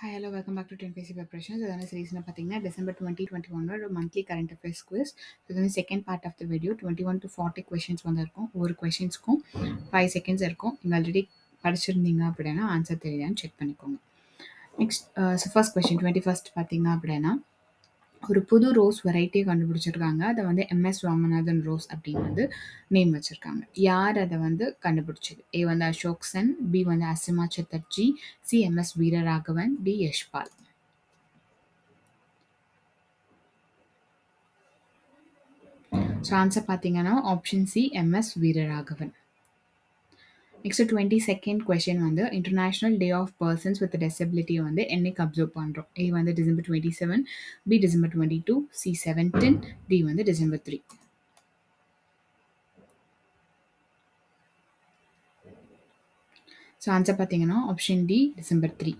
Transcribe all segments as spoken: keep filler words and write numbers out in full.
Hi, hello, welcome back to T N P S C Preparations. அதான சீரீஸ்ல பாத்தீங்கன்னா December twenty twenty-one ஒரு monthly current affairs quiz. இது வந்து second part of the video twenty-one to forty questions வந்திருக்கும். ஒரு क्वेश्चंसக்கும் five seconds இருக்கும். நீங்க ஆல்ரெடி படிச்சிருந்தீங்க அப்படினா ஆன்சர் தெரியுதான்னு செக் பண்ணிக்கோங்க. Next so first question twenty-first பாத்தீங்க அப்படினா ஒரு புது ரோஸ் வெரைட்டி கண்டுபிடிச்சிருக்காங்க. அத வந்து எம்எஸ் ராமநாதன் ரோஸ் அப்படிங்க வந்து நேம் வச்சிருக்காங்க. யார் அத வந்து கண்டுபிடிச்சது? ஏ வந்து அசோக் சென், பி வந்து அசிமா Chatterjee, C MS Veeraraghavan, D Yashpal. So answer பாத்தீங்கன்னா option C MS Veeraraghavan. Next twenty-second question on the International Day of Persons with Disability on the ennic observe pandrom. A on the December twenty-seven, B December twenty-two, C seventeen, D on the December three. So answer pathina option D December three.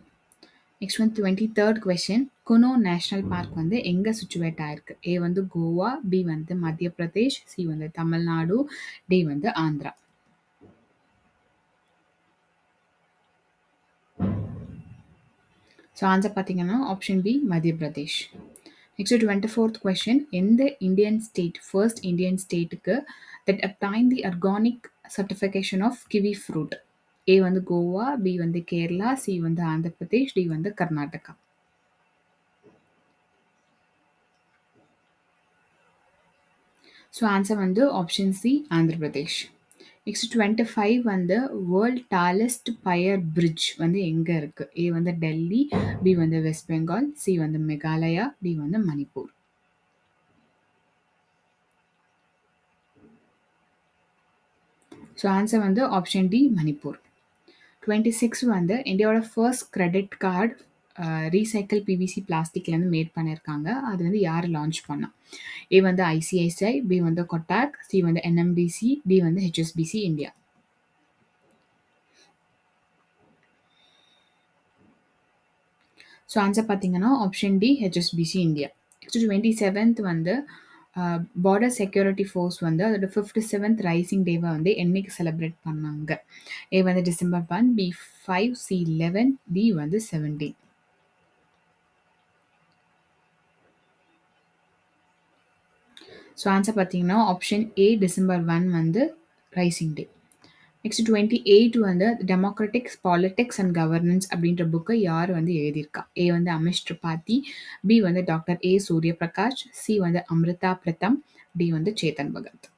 Next one twenty-third question. Kuno National Park on the enga situate irukku. A on the Goa, B on the Madhya Pradesh, C on the Tamil Nadu, D on the Andhra. So answer pathina option B Madhya Pradesh. Next twenty-fourth question. In the Indian state, first Indian state that obtained the organic certification of kiwi fruit. A on the Goa, B on the Kerala, C on the Andhra Pradesh, D on the Karnataka. So answer on the option C Andhra Pradesh. Next twenty-five on the world tallest fire bridge on the enga irukku. A on the Delhi, B on the West Bengal, C on the Meghalaya, D on the Manipur. So answer on the option D Manipur. twenty-six on the India oda first credit card uh, recycle P V C plastic la ndu made panirukanga. Adu vandu yaar launch panna? A on the I C I C I, B on the Kotak, C on the N M B C, D on the H S B C India. So answer pathina option D H S B C India. Next twenty-seventh on the uh, Border Security Force on the, the fifty-seventh Rising Day on the ennic celebrate pannanga. A on the December first, B five, C eleven, D on the seventeen. So answer pathina option A December first vandu Rising Day. Next twenty-eight vandu Democratic Politics and Governance அப்படிங்கற book யார் வந்து எழுதி இருக்கா? A வந்து Amish Tripathi, B வந்து Doctor A Surya Prakash, C வந்து Amrita Pratham, D வந்து Chetan Bhagat.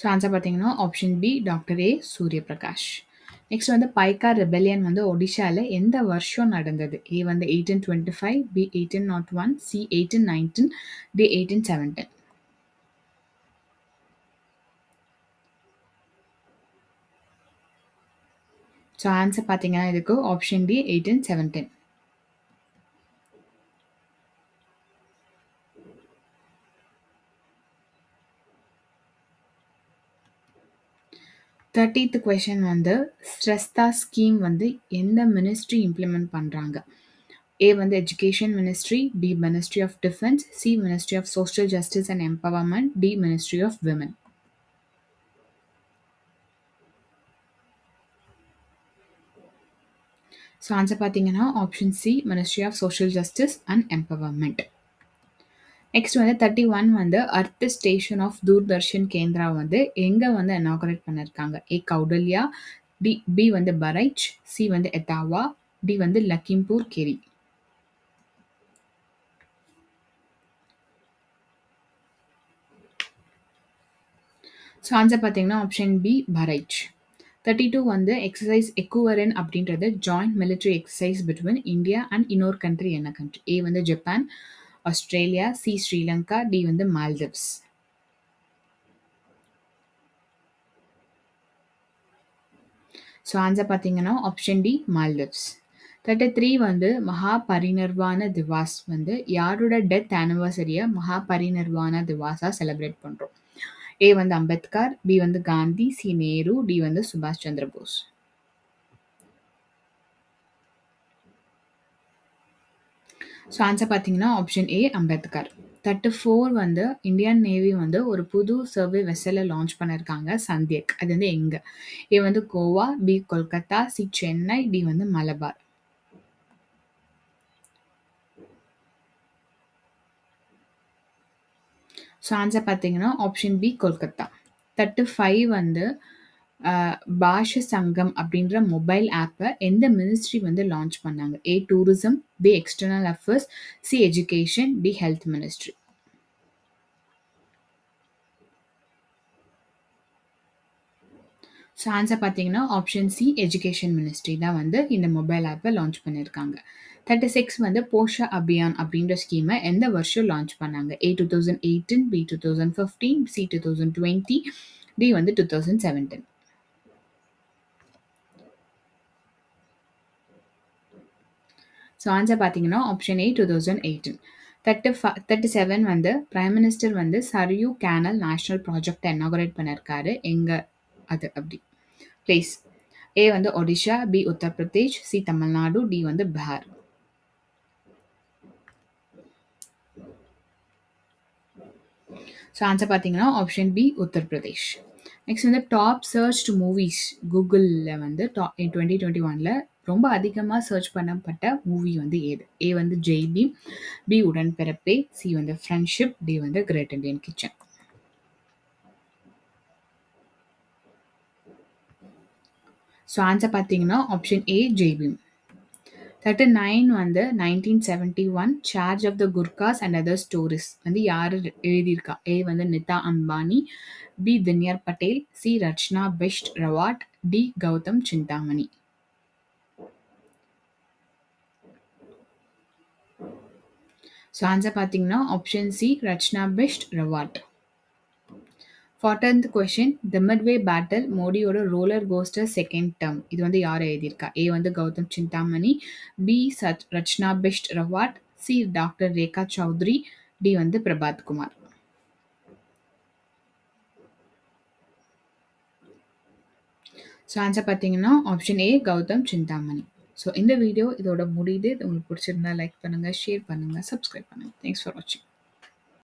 So answer pathina option B Doctor A Surya Prakash. Next one the Paika Rebellion on the Odisha la endha varsham nadandhadu? A on the eighteen twenty-five, B eighteen oh one, C eighteen nineteen, D eighteen seventeen. So answer pathina idukku option D eighteen seventeen. thirtieth question வந்து Shreshta scheme வந்து எந்த ministry implement பண்றாங்க? A வந்து education ministry, B ministry of defence, C ministry of social justice and empowerment, D ministry of women. So answer பார்த்தீங்கன்னா option C ministry of social justice and empowerment. Next வந்து thirty one வந்து earth station of Doordarshan Kendra வந்து எங்கே வந்து inaugurate பண்ணியிருக்காங்க? ஏ கௌடல்யா, D B வந்து பரைச், C வந்து Etawah, D வந்து லக்கிம்பூர் கெரி. ஸோ ஆன்சர் பார்த்தீங்கன்னா option B Bahraich. Thirty two வந்து எக்ஸசைஸ் எக்குவரன் அப்படின்றது joint military exercise between India and இன்னொரு கண்ட்ரி என்ன கண்ட்ரி? ஏ வந்து Japan, Australia, C Sri Lanka, D on the Maldives. So answer pathina option D Maldives. thirty-three vandu Mahaparinirvana Divas vandu yaruda death anniversary Mahaparinirvana Divasa celebrate pandrom? A vandu Ambedkar, B vandu Gandhi, C Nehru, D vandu Subhash Chandra Bose. So answer pathina option A Ambedkar. thirty-four வந்து Indian navy வந்து ஒரு புது survey வெசலை launch பண்ணியிருக்காங்க. சந்தியக் அது வந்து எங்கே? A வந்து Goa, B Kolkata, C Chennai, D வந்து மலபார். ஸோ ஆன்சர் பார்த்தீங்கன்னா option B Kolkata. Thirty five வந்து பாஷ சங்கம் அப்படின்ற மொபைல் ஆப்பை எந்த மினிஸ்ட்ரி வந்து லான்ச் பண்ணாங்க? A tourism, B external affairs, C education, D health ministry. So answer பார்த்தீங்கன்னா ஆப்ஷன் சி எஜுகேஷன் மினிஸ்ட்ரி தான் வந்து இந்த மொபைல் ஆப்பை லான்ச் பண்ணியிருக்காங்க. தேர்ட்டி சிக்ஸ் வந்து போஷா அபியான் அப்படின்ற ஸ்கீமை எந்த வருஷம் லான்ச் பண்ணாங்க? A two thousand eighteen, B two thousand fifteen, C two thousand twenty, D வந்து two thousand seventeen. So answer பார்த்தீங்கன்னா option A two thousand eighteen. Thirty four thirty seven வந்து பிரைம் மினிஸ்டர் வந்து சர்யூ கேனல் நேஷ்னல் ப்ராஜெக்டை inaugurate பண்ணியிருக்காரு. எங்கே அது அப்படி place? A வந்து Odisha, B Uttar Pradesh, C Tamil Nadu, D வந்து பீகார். ஸோ ஆன்சர் பார்த்தீங்கன்னா ஆப்ஷன் பி உத்தரப்பிரதேஷ். நெக்ஸ்ட் வந்து டாப் சர்ச்ட் மூவிஸ் கூகுளில் வந்து டாப் டுவெண்ட்டி டுவெண்ட்டி ஒனில் ரொம்ப அதிகமாக சர்ச் பண்ணப்பட்ட மூவி வந்து ஏது? ஏ வந்து ஜெய்பி, பி உடன்பிறப்பே, சி வந்து ஃப்ரெண்ட்ஷிப், டி வந்து great Indian kitchen. So answer பார்த்தீங்கன்னா option A Jai Bhim. Thirty nine வந்து nineteen seventy one charge of the Gurkhas and other stories வந்து யார் எழுதியிருக்கா? ஏ வந்து Nita Ambani, B Dinyar Patel, C Rachna Bisht Rawat, D Gautam Chintamani. So answer பார்த்தீங்கன்னா option C Rachna Bisht Rawat. Fourteenth question, the midway battle மோடியோட roller coaster second term இது வந்து யார் எழுதியிருக்கா? ஏ வந்து கௌதம் சிந்தாமணி, பி சத் Rachna Bisht Rawat, C doctor Rekha Chaudhary, D வந்து பிரபாத் குமார். ஸோ ஆன்சர் பார்த்தீங்கன்னா option A Gautam Chintamani. So இந்த வீடியோ இதோட முடியுது. உங்களுக்கு பிடிச்சிருந்தா லைக் பண்ணுங்கள், ஷேர் பண்ணுங்கள், சப்ஸ்கிரைப் பண்ணுங்கள். தேங்க்ஸ் ஃபார் வாட்சிங்.